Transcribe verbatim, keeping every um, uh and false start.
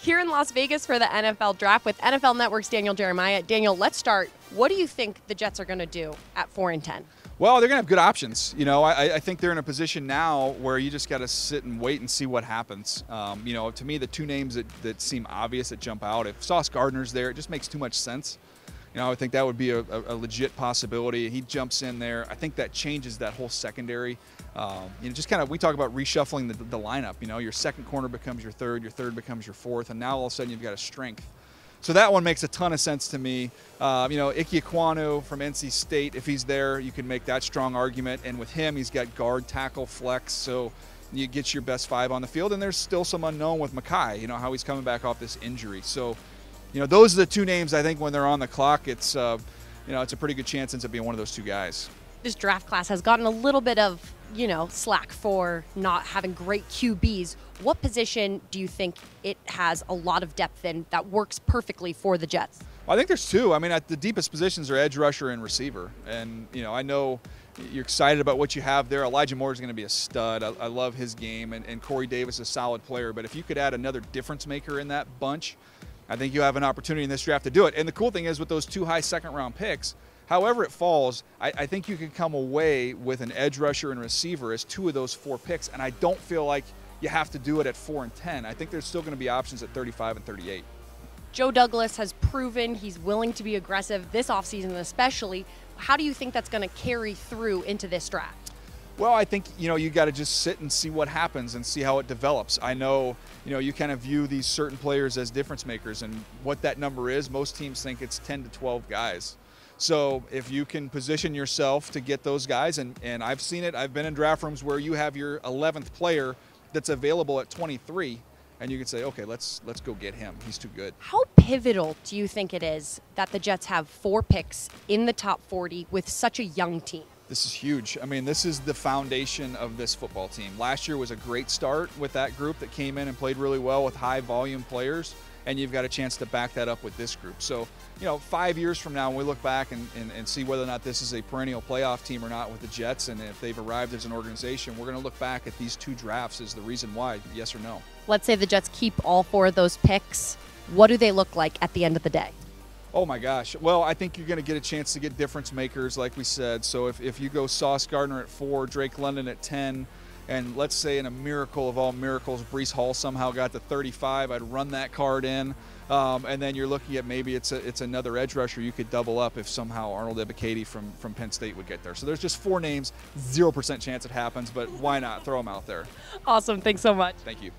here in Las Vegas for the N F L Draft with N F L Network's Daniel Jeremiah. Daniel, let's start. What do you think the Jets are going to do at four and ten? Well, they're going to have good options. You know, I, I think they're in a position now where you just got to sit and wait and see what happens. Um, you know, to me, the two names that, that seem obvious that jump out, if Sauce Gardner's there, it just makes too much sense. You know, I think that would be a, a legit possibility. He jumps in there. I think that changes that whole secondary. Um, you know, just kind of, we talk about reshuffling the, the lineup. You know, your second corner becomes your third, your third becomes your fourth, and now all of a sudden you've got a strength. So that one makes a ton of sense to me. Uh, you know, Ikem Ekwonu from N C State, if he's there, you can make that strong argument. And with him, he's got guard, tackle, flex. So you get your best five on the field. And there's still some unknown with Makai, you know, how he's coming back off this injury. So, you know, those are the two names I think when they're on the clock, it's, uh, you know, it's a pretty good chance into being one of those two guys. This draft class has gotten a little bit of, you know, slack for not having great Q Bs. What position do you think it has a lot of depth in that works perfectly for the Jets? Well, I think there's two. I mean, at the deepest positions are edge rusher and receiver. And, you know, I know you're excited about what you have there. Elijah Moore is going to be a stud. I, I love his game. And, and Corey Davis is a solid player. But if you could add another difference maker in that bunch, I think you have an opportunity in this draft to do it. And the cool thing is with those two high second round picks, however it falls, I, I think you can come away with an edge rusher and receiver as two of those four picks, and I don't feel like you have to do it at four and ten. I think there's still going to be options at thirty-five and thirty-eight. Joe Douglas has proven he's willing to be aggressive this offseason especially. How do you think that's going to carry through into this draft? Well, I think, you know, you got to just sit and see what happens and see how it develops. I know, you know, you kind of view these certain players as difference makers, and what that number is, most teams think it's ten to twelve guys. So if you can position yourself to get those guys, and, and I've seen it, I've been in draft rooms where you have your eleventh player that's available at twenty-three, and you can say, okay, let's let's go get him. He's too good. How pivotal do you think it is that the Jets have four picks in the top forty with such a young team? This is huge. I mean, this is the foundation of this football team. Last year was a great start with that group that came in and played really well with high volume players, and you've got a chance to back that up with this group. So, you know, five years from now, when we look back and, and, and see whether or not this is a perennial playoff team or not with the Jets, and if they've arrived as an organization, we're going to look back at these two drafts as the reason why, yes or no. Let's say the Jets keep all four of those picks. What do they look like at the end of the day? Oh, my gosh. Well, I think you're going to get a chance to get difference makers, like we said. So if, if you go Sauce Gardner at four, Drake London at ten, and let's say in a miracle of all miracles, Brees Hall somehow got to thirty-five, I'd run that card in. Um, and then you're looking at maybe it's a, it's another edge rusher you could double up if somehow Arnold Ebiketie from, from Penn State would get there. So there's just four names, zero percent chance it happens, but why not throw them out there? Awesome. Thanks so much. Thank you.